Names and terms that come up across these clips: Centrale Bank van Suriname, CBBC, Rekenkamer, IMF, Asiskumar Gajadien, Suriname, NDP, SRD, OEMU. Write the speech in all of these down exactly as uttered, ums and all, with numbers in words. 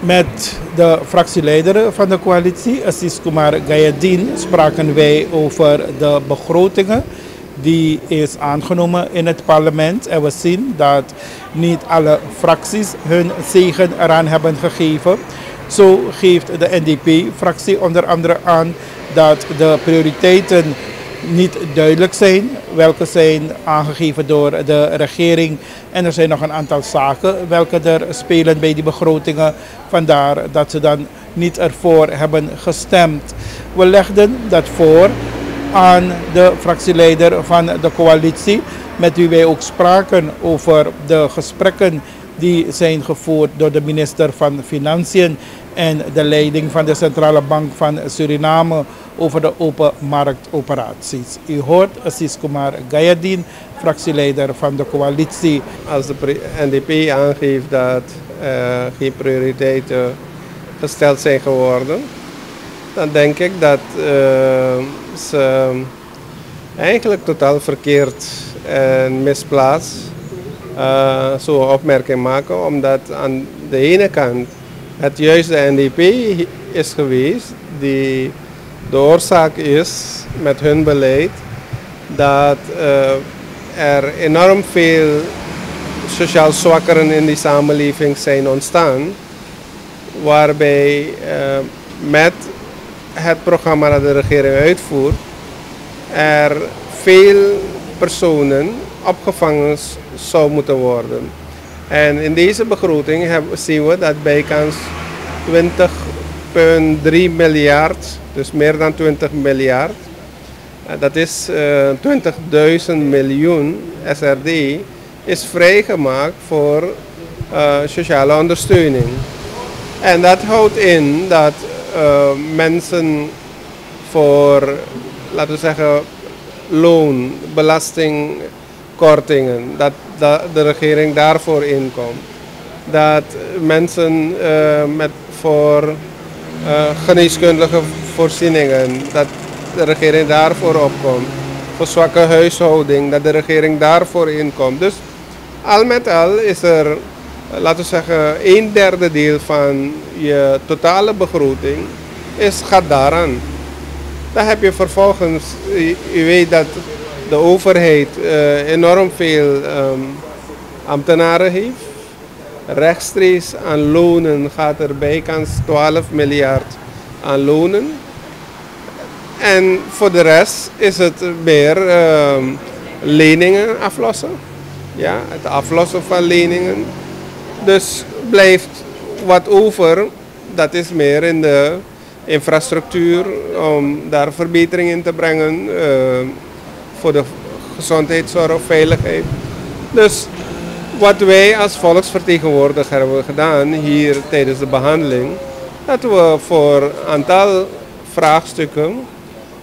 Met de fractieleider van de coalitie, Asiskumar Gajadien, spraken wij over de begrotingen die is aangenomen in het parlement. En we zien dat niet alle fracties hun zegen eraan hebben gegeven. Zo geeft de N D P-fractie onder andere aan dat de prioriteiten niet duidelijk zijn, welke zijn aangegeven door de regering. En er zijn nog een aantal zaken welke er spelen bij die begrotingen. Vandaar dat ze dan niet ervoor hebben gestemd. We legden dat voor aan de fractieleider van de coalitie, met wie wij ook spraken over de gesprekken die zijn gevoerd door de minister van Financiën en de leiding van de Centrale Bank van Suriname over de open marktoperaties. U hoort Asiskumar Gajadien, fractieleider van de coalitie. Als de N D P aangeeft dat uh, geen prioriteiten gesteld zijn geworden, dan denk ik dat uh, ze eigenlijk totaal verkeerd en misplaatst uh, zo'n opmerking maken, omdat aan de ene kant het juist de N D P is geweest die de oorzaak is met hun beleid dat uh, er enorm veel sociaal zwakkeren in die samenleving zijn ontstaan, waarbij uh, met het programma dat de regering uitvoert er veel personen opgevangen zou moeten worden. En in deze begroting hebben, zien we dat bijkans twintig komma drie miljard, dus meer dan twintig miljard, dat is uh, twintigduizend miljoen S R D, is vrijgemaakt voor uh, sociale ondersteuning. En dat houdt in dat uh, mensen voor, laten we zeggen, loon, belastingkortingen, dat, dat de regering daarvoor inkomt. Dat mensen uh, met, voor Uh, geneeskundige voorzieningen, dat de regering daarvoor opkomt. Voor zwakke huishouding, dat de regering daarvoor inkomt. Dus al met al is er, laten we zeggen, een derde deel van je totale begroting is, gaat daaraan. Dan heb je vervolgens, je weet dat de overheid uh, enorm veel um, ambtenaren heeft. Rechtstreeks aan lonen gaat er bijkans twaalf miljard aan lonen. En voor de rest is het meer uh, leningen aflossen. Ja, het aflossen van leningen. Dus blijft wat over, dat is meer in de infrastructuur om daar verbetering in te brengen. Uh, voor de gezondheidszorg, veiligheid. Dus wat wij als volksvertegenwoordiger hebben gedaan hier tijdens de behandeling, dat we voor een aantal vraagstukken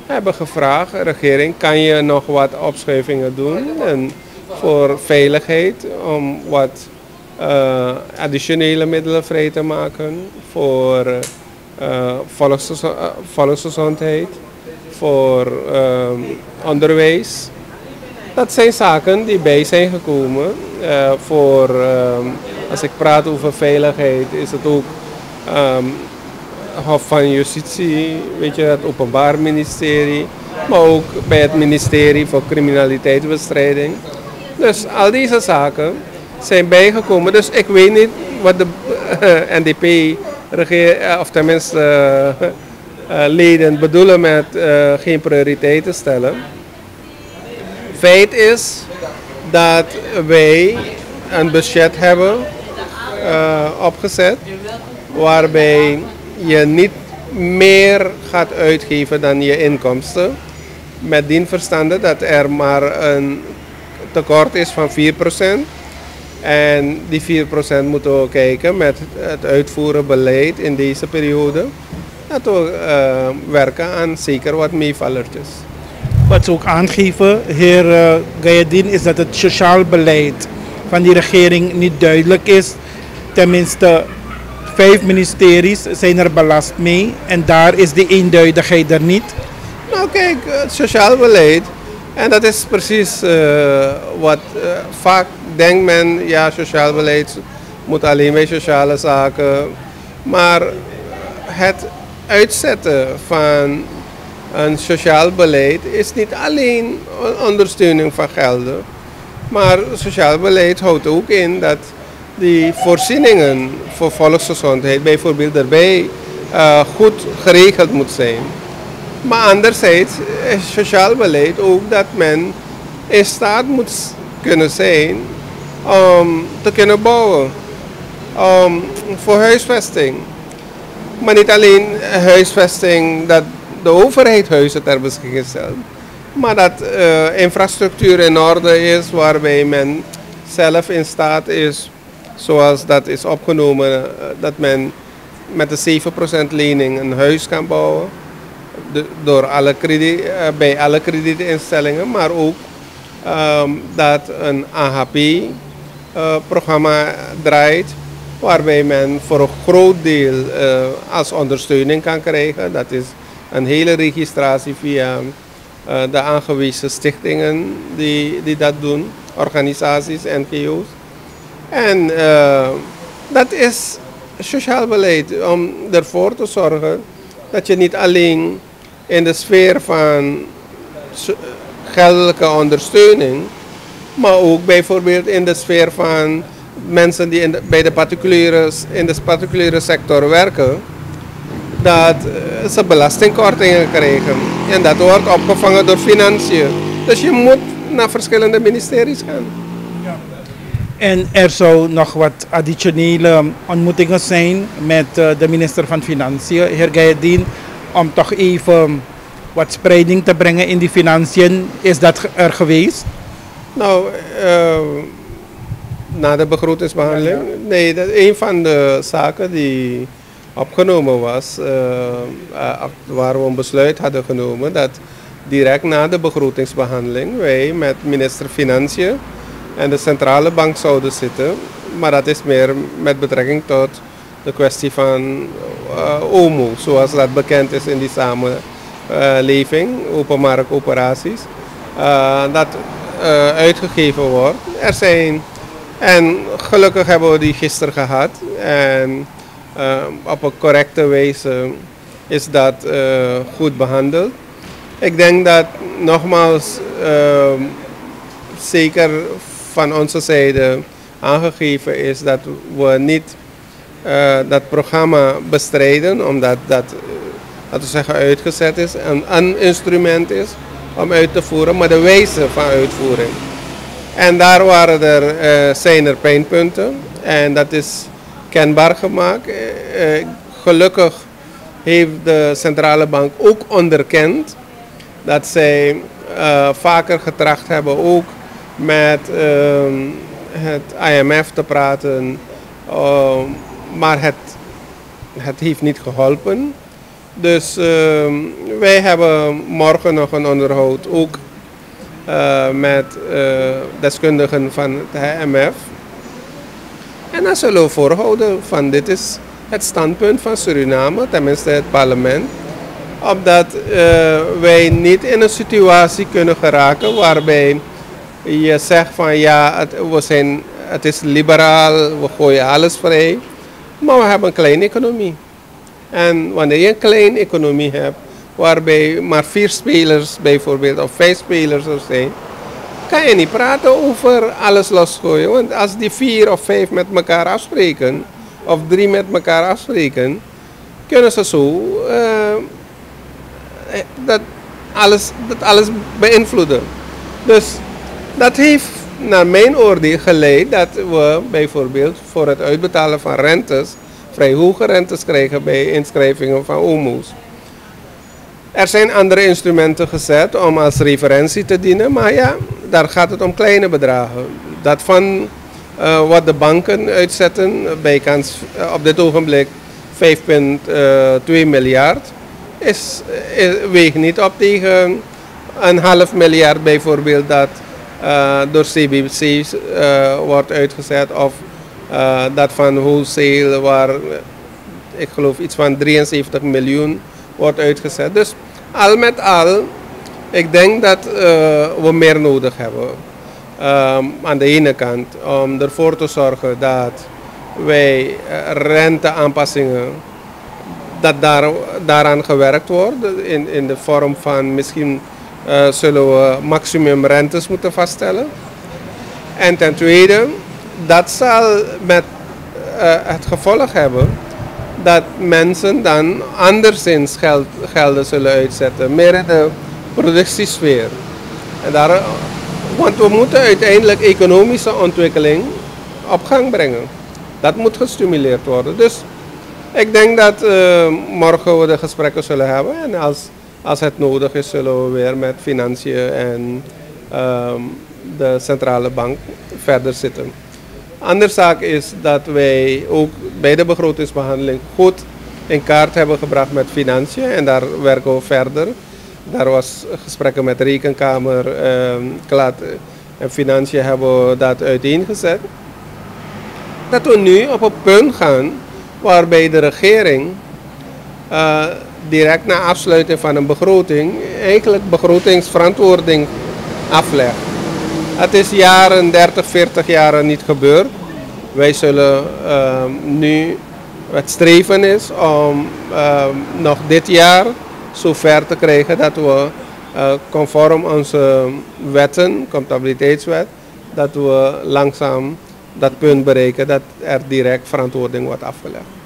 hebben gevraagd, regering, kan je nog wat opschuivingen doen en voor veiligheid om wat uh, additionele middelen vrij te maken, voor uh, volksgez volksgezondheid, voor uh, onderwijs. Dat zijn zaken die bij zijn gekomen. Uh, voor, um, als ik praat over veiligheid, is het ook um, Hof van Justitie, weet je, het Openbaar Ministerie, maar ook bij het Ministerie voor Criminaliteitsbestrijding. Dus al deze zaken zijn bijgekomen. Dus ik weet niet wat de uh, N D P, of tenminste uh, uh, leden, bedoelen met uh, geen prioriteiten stellen. Feit is dat wij een budget hebben uh, opgezet waarbij je niet meer gaat uitgeven dan je inkomsten. Met dien verstande dat er maar een tekort is van vier procent. En die vier procent moeten we kijken met het uitvoeren beleid in deze periode. Dat we uh, werken aan zeker wat meevallertjes. Wat ze ook aangeven, heer Gajadien, is dat het sociaal beleid van die regering niet duidelijk is. Tenminste, vijf ministeries zijn er belast mee en daar is die eenduidigheid er niet. Nou kijk, het sociaal beleid, en dat is precies uh, wat uh, vaak denkt men, ja, sociaal beleid moet alleen bij sociale zaken. Maar het uitzetten van een sociaal beleid is niet alleen ondersteuning van gelden, maar sociaal beleid houdt ook in dat die voorzieningen voor volksgezondheid bijvoorbeeld daarbij uh, goed geregeld moet zijn. Maar anderzijds is sociaal beleid ook dat men in staat moet kunnen zijn om te kunnen bouwen, om voor huisvesting. Maar niet alleen huisvesting dat de overheid huizen ter beschikking stelt, maar dat uh, infrastructuur in orde is waarbij men zelf in staat is, zoals dat is opgenomen, dat men met de zeven procent lening een huis kan bouwen de, door alle krediet, bij alle kredietinstellingen, maar ook um, dat een A H P-programma uh, draait, waarbij men voor een groot deel uh, als ondersteuning kan krijgen. Dat is een hele registratie via uh, de aangewezen stichtingen die, die dat doen, organisaties, N G O's. En uh, dat is sociaal beleid, om ervoor te zorgen dat je niet alleen in de sfeer van geldelijke ondersteuning, maar ook bijvoorbeeld in de sfeer van mensen die in de, bij de particuliere, in de particuliere sector werken, dat ze belastingkortingen krijgen. En dat wordt opgevangen door financiën. Dus je moet naar verschillende ministeries gaan. En er zou nog wat additionele ontmoetingen zijn met de minister van Financiën, heer Gajadien, om toch even wat spreiding te brengen in die financiën. Is dat er geweest? Nou, uh, na de begrotingsbehandeling? Ja, ja. Nee, dat een van de zaken die opgenomen was, uh, uh, waar we een besluit hadden genomen, dat direct na de begrotingsbehandeling wij met minister Financiën en de Centrale Bank zouden zitten, maar dat is meer met betrekking tot de kwestie van uh, O E M U, zoals dat bekend is in die samenleving, openmarktoperaties, uh, dat uh, uitgegeven wordt. Er zijn, en gelukkig hebben we die gisteren gehad, en uh, op een correcte wijze is dat uh, goed behandeld. Ik denk dat, nogmaals, uh, zeker van onze zijde aangegeven is dat we niet uh, dat programma bestrijden, omdat dat, laten we zeggen, uitgezet is en een instrument is om uit te voeren, maar de wijze van uitvoering. En daar waren er, uh, zijn er pijnpunten en dat is kenbaar gemaakt. Uh, uh, gelukkig heeft de Centrale Bank ook onderkend dat zij uh, vaker getracht hebben ook met uh, het I M F te praten, uh, maar het, het heeft niet geholpen. Dus uh, wij hebben morgen nog een onderhoud, ook uh, met uh, deskundigen van het I M F. En dan zullen we voorhouden van dit is het standpunt van Suriname, tenminste het parlement, omdat uh, wij niet in een situatie kunnen geraken waarbij je zegt van ja, het, we zijn, het is liberaal, we gooien alles vrij, maar we hebben een kleine economie. En wanneer je een kleine economie hebt, waarbij maar vier spelers bijvoorbeeld, of vijf spelers er zijn, kan je niet praten over alles losgooien. Want als die vier of vijf met elkaar afspreken, of drie met elkaar afspreken, kunnen ze zo uh, dat, alles, dat alles beïnvloeden. Dus dat heeft naar mijn oordeel geleid dat we bijvoorbeeld voor het uitbetalen van rentes vrij hoge rentes krijgen bij inschrijvingen van O E M U's. Er zijn andere instrumenten gezet om als referentie te dienen, maar ja, daar gaat het om kleine bedragen. Dat van uh, wat de banken uitzetten, bijkans uh, op dit ogenblik vijf komma twee miljard, is, is, weegt niet op tegen een half miljard bijvoorbeeld dat Uh, door C B B C uh, wordt uitgezet, of uh, dat van wholesale waar uh, ik geloof iets van drieënzeventig miljoen wordt uitgezet. Dus al met al, ik denk dat uh, we meer nodig hebben um, aan de ene kant om ervoor te zorgen dat wij renteaanpassingen, dat daar, daaraan gewerkt wordt in, in de vorm van misschien uh, zullen we maximum rentes moeten vaststellen. En ten tweede, dat zal met uh, het gevolg hebben dat mensen dan anderszins geld, gelden zullen uitzetten, meer in de productiesfeer. En daar, want we moeten uiteindelijk economische ontwikkeling op gang brengen. Dat moet gestimuleerd worden. Dus ik denk dat uh, morgen we de gesprekken zullen hebben en als, als het nodig is zullen we weer met financiën en uh, de centrale bank verder zitten. Andere zaak is dat wij ook bij de begrotingsbehandeling goed in kaart hebben gebracht met financiën en daar werken we verder. Daar was gesprekken met de Rekenkamer, uh, en financiën hebben we dat uiteengezet. Dat we nu op een punt gaan waarbij de regering uh, direct na afsluiting van een begroting eigenlijk begrotingsverantwoording aflegt. Het is jaren, dertig, veertig jaren niet gebeurd. Wij zullen uh, nu, het streven is om uh, nog dit jaar zover te krijgen dat we uh, conform onze wetten, comptabiliteitswet, dat we langzaam dat punt bereiken dat er direct verantwoording wordt afgelegd.